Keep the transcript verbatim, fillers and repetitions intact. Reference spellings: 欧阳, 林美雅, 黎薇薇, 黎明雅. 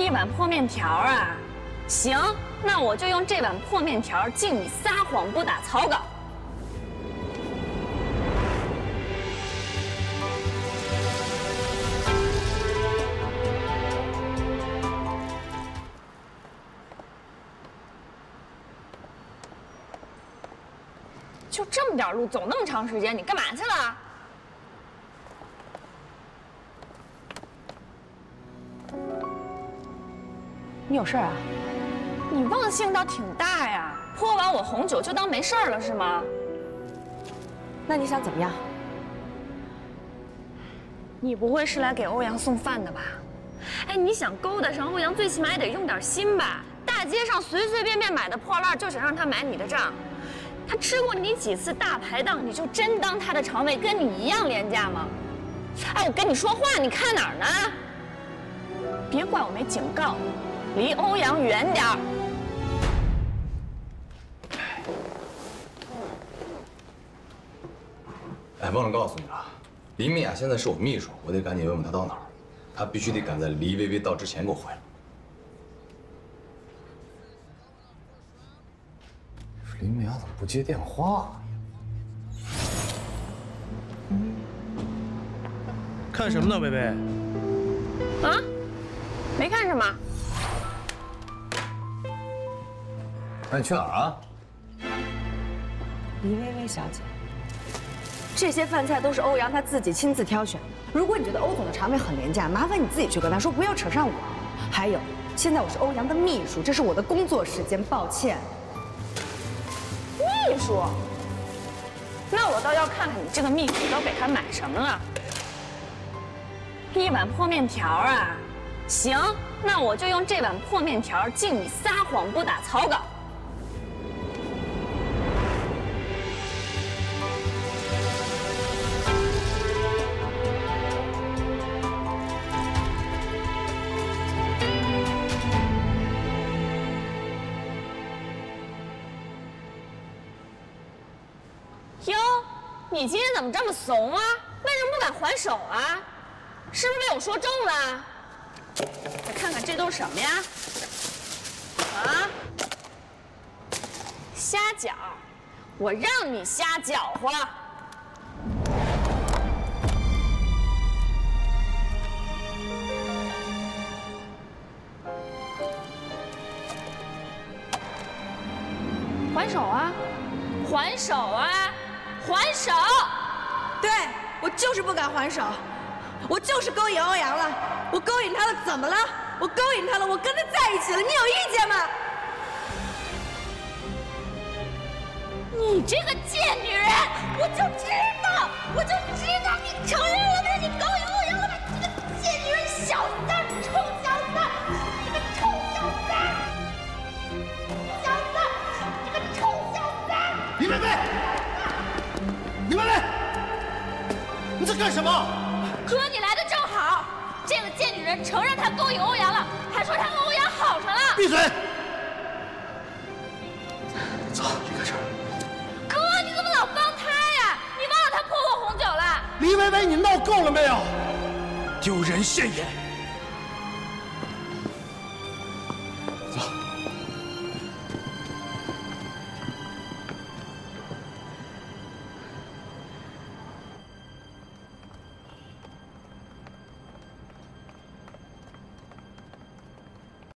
一碗破面条啊！行，那我就用这碗破面条敬你撒谎不打草稿。 就这么点路，走那么长时间，你干嘛去了？你有事儿啊？你忘性倒挺大呀！泼完我红酒就当没事儿了是吗？那你想怎么样？你不会是来给欧阳送饭的吧？哎，你想勾搭上欧阳，最起码也得用点心吧？大街上随随便便买的破烂，就想让他买你的账。 他吃过你几次大排档，你就真当他的肠胃跟你一样廉价吗？哎，我跟你说话，你看哪儿呢？别怪我没警告你，离欧阳远点儿。哎，忘了告诉你了，黎明雅现在是我秘书，我得赶紧问问她到哪儿，她必须得赶在黎薇薇到之前给我回来。 林美雅怎么不接电话呀？看什么呢，薇薇？啊，没看什么。哎，你去哪儿啊？黎薇薇小姐，这些饭菜都是欧阳他自己亲自挑选的。如果你觉得欧总的肠胃很廉价，麻烦你自己去跟他说，不要扯上我。还有，现在我是欧阳的秘书，这是我的工作时间，抱歉。 秘书，那我倒要看看你这个秘书都给他买什么了。一碗破面条啊！行，那我就用这碗破面条敬你撒谎不打草稿。你今天怎么这么怂啊？为什么不敢还手啊？是不是被我说中了？我看看这都是什么呀？啊，瞎搅，我让你瞎搅和。 就是不敢还手，我就是勾引欧阳了，我勾引他了，怎么了？我勾引他了，我跟他在一起了，你有意见吗？你这个贱女人，我就知道，我就知道你承认了，你勾引欧阳了，你这个贱女人，小三，臭小三，你这个臭小三，小三，你这个臭小三！你们来，你们来。 你在干什么？哥，你来的正好。这个贱女人承认她勾引欧阳了，还说她跟欧阳好上了。闭嘴！走，离开这儿。哥，你怎么老帮她呀？你忘了她泼我红酒了？黎薇薇，你闹够了没有？丢人现眼！